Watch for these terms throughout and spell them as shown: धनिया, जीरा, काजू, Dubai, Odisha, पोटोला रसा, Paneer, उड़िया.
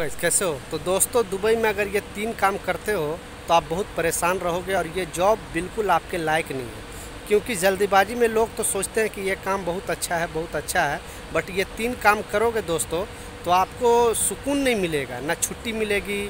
कैसे हो। तो दोस्तों, दुबई में अगर ये तीन काम करते हो तो आप बहुत परेशान रहोगे और ये जॉब बिल्कुल आपके लायक नहीं है, क्योंकि जल्दीबाजी में लोग तो सोचते हैं कि ये काम बहुत अच्छा है बट ये तीन काम करोगे दोस्तों तो आपको सुकून नहीं मिलेगा। ना छुट्टी मिलेगी,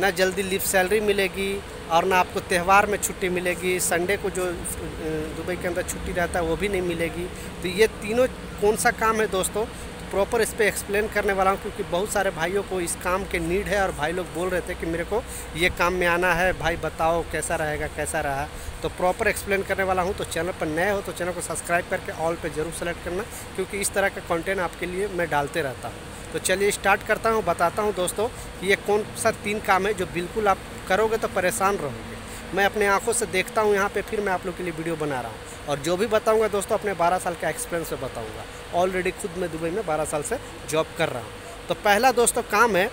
ना जल्दी लीव सैलरी मिलेगी और ना आपको त्यौहार में छुट्टी मिलेगी। संडे को जो दुबई के अंदर छुट्टी रहता है वो भी नहीं मिलेगी। तो ये तीनों कौन सा काम है दोस्तों, प्रॉपर इस पे एक्सप्लेन करने वाला हूँ, क्योंकि बहुत सारे भाइयों को इस काम के नीड है और भाई लोग बोल रहे थे कि मेरे को ये काम में आना है, भाई बताओ कैसा रहेगा, कैसा रहा। तो प्रॉपर एक्सप्लेन करने वाला हूँ। तो चैनल पर नए हो तो चैनल को सब्सक्राइब करके ऑल पे ज़रूर सेलेक्ट करना, क्योंकि इस तरह का कंटेंट आपके लिए मैं डालते रहता हूँ। तो चलिए स्टार्ट करता हूँ, बताता हूँ दोस्तों कि ये कौन सा तीन काम है जो बिल्कुल आप करोगे तो परेशान रहोगे। मैं अपने आंखों से देखता हूँ यहाँ पे, फिर मैं आप लोग के लिए वीडियो बना रहा हूँ और जो भी बताऊँगा दोस्तों अपने 12 साल का एक्सपीरियंस से बताऊँगा। ऑलरेडी खुद मैं दुबई में 12 साल से जॉब कर रहा हूँ। तो पहला दोस्तों काम है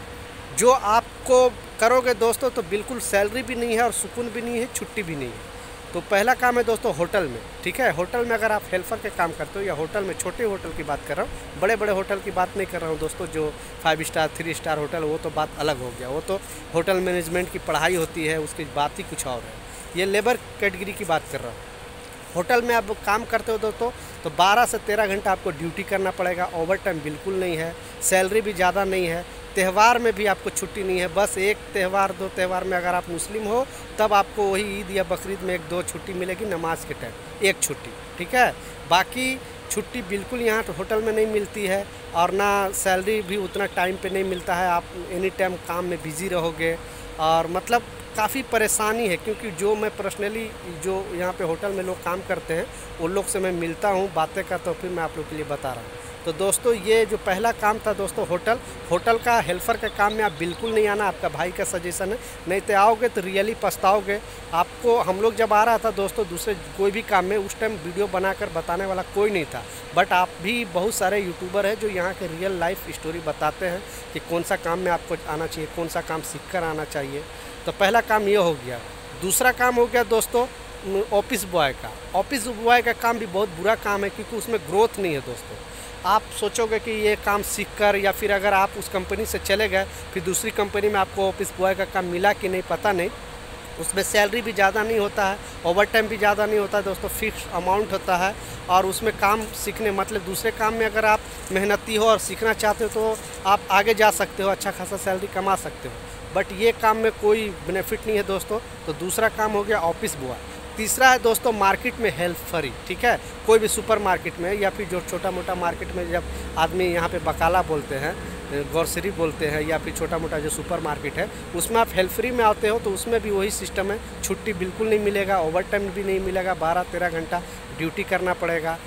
जो आपको करोगे दोस्तों तो बिल्कुल सैलरी भी नहीं है और सुकून भी नहीं है, छुट्टी भी नहीं है। तो पहला काम है दोस्तों होटल में, ठीक है। होटल में अगर आप हेल्पर के काम करते हो या होटल में, छोटे होटल की बात कर रहा हूँ, बड़े बड़े होटल की बात नहीं कर रहा हूँ दोस्तों। जो 5 स्टार 3 स्टार होटल, वो तो बात अलग हो गया, वो तो होटल मैनेजमेंट की पढ़ाई होती है, उसकी बात ही कुछ और है। ये लेबर कैटेगरी की बात कर रहा हूँ। होटल में आप काम करते हो दोस्तों तो 12 से 13 घंटा आपको ड्यूटी करना पड़ेगा। ओवर टाइम बिल्कुल नहीं है, सैलरी भी ज़्यादा नहीं है, त्यौहार में भी आपको छुट्टी नहीं है। बस एक त्यौहार 2 त्यौहार में अगर आप मुस्लिम हो तब आपको वही ईद या बकरीद में 1-2 छुट्टी मिलेगी नमाज के टाइम, 1 छुट्टी, ठीक है। बाकी छुट्टी बिल्कुल यहाँ होटल में नहीं मिलती है और ना सैलरी भी उतना टाइम पर नहीं मिलता है। आप एनी टाइम काम में बिज़ी रहोगे और मतलब काफ़ी परेशानी है, क्योंकि जो मैं पर्सनली जो यहाँ पे होटल में लोग काम करते हैं उन लोग से मैं मिलता हूँ, बातें करता हूँ, फिर मैं आप लोग के लिए बता रहा हूँ। तो दोस्तों ये जो पहला काम था दोस्तों होटल का हेल्पर के काम में आप बिल्कुल नहीं आना। आपका भाई का सजेशन है, नहीं तो आओगे तो रियली पछताओगे। आपको हम लोग जब आ रहा था दोस्तों दूसरे कोई भी काम में, उस टाइम वीडियो बनाकर बताने वाला कोई नहीं था, बट आप भी बहुत सारे यूट्यूबर हैं जो यहाँ के रियल लाइफ स्टोरी बताते हैं कि कौन सा काम में आपको आना चाहिए, कौन सा काम सीख कर आना चाहिए। तो पहला काम ये हो गया। दूसरा काम हो गया दोस्तों ऑफिस बॉय का। ऑफिस बॉय का काम भी बहुत बुरा काम है, क्योंकि उसमें ग्रोथ नहीं है दोस्तों। आप सोचोगे कि ये काम सीखकर या फिर अगर आप उस कंपनी से चले गए फिर दूसरी कंपनी में आपको ऑफिस बॉय का काम मिला कि नहीं पता नहीं। उसमें सैलरी भी ज़्यादा नहीं होता है, ओवर टाइम भी ज़्यादा नहीं होता है दोस्तों, फिक्स अमाउंट होता है। और उसमें काम सीखने मतलब दूसरे काम में अगर आप मेहनती हो और सीखना चाहते हो तो आप आगे जा सकते हो, अच्छा खासा सैलरी कमा सकते हो, बट ये काम में कोई बेनिफिट नहीं है दोस्तों। तो दूसरा काम हो गया ऑफिस बॉय। तीसरा है दोस्तों मार्केट में हेल्परी, ठीक है। कोई भी सुपरमार्केट में या फिर जो छोटा मोटा मार्केट में, जब आदमी यहाँ पे बकाला बोलते हैं, ग्रोसरी बोलते हैं, या फिर छोटा मोटा जो सुपरमार्केट है उसमें आप हेल्परी में आते हो तो उसमें भी वही सिस्टम है। छुट्टी बिल्कुल नहीं मिलेगा, ओवर टाइम भी नहीं मिलेगा, 12-13 घंटा ड्यूटी करना पड़ेगा।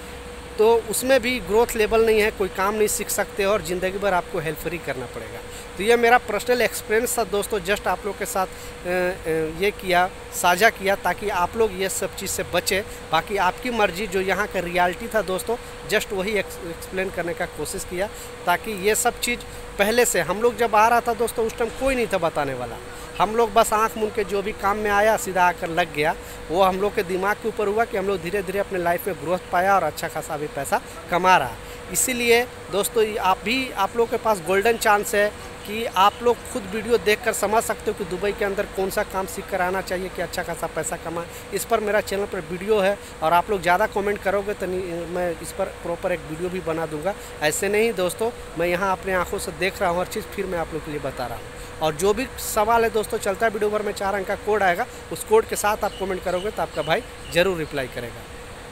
तो उसमें भी ग्रोथ लेवल नहीं है, कोई काम नहीं सीख सकते हो और ज़िंदगी भर आपको हेल्परी करना पड़ेगा। तो ये मेरा पर्सनल एक्सपीरियंस था दोस्तों, जस्ट आप लोग के साथ ये किया, साझा किया, ताकि आप लोग ये सब चीज़ से बचें। बाकी आपकी मर्जी, जो यहाँ का रियलिटी था दोस्तों जस्ट वही एक्सप्लेन करने का कोशिश किया, ताकि ये सब चीज़ पहले से, हम लोग जब आ रहा था दोस्तों उस टाइम कोई नहीं था बताने वाला। हम लोग बस आँख मूंद के जो भी काम में आया सीधा आकर लग गया। वो हम लोग के दिमाग के ऊपर हुआ कि हम लोग धीरे धीरे अपने लाइफ में ग्रोथ पाया और अच्छा खासा अभी पैसा कमा रहा है। इसीलिए दोस्तों आप लोग के पास गोल्डन चांस है कि आप लोग खुद वीडियो देखकर समझ सकते हो कि दुबई के अंदर कौन सा काम सीख कर आना चाहिए कि अच्छा खासा पैसा कमाएं। इस पर मेरा चैनल पर वीडियो है और आप लोग ज़्यादा कमेंट करोगे तो मैं इस पर प्रॉपर एक वीडियो भी बना दूंगा। ऐसे नहीं दोस्तों, मैं यहाँ अपने आंखों से देख रहा हूँ हर चीज़, फिर मैं आप लोग के लिए बता रहा हूँ। और जो भी सवाल है दोस्तों चलता है वीडियो भर में 4 अंक का कोड आएगा, उस कोड के साथ आप कमेंट करोगे तो आपका भाई ज़रूर रिप्लाई करेगा।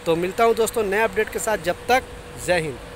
तो मिलता हूँ दोस्तों नए अपडेट के साथ, जब तक जय हिंद।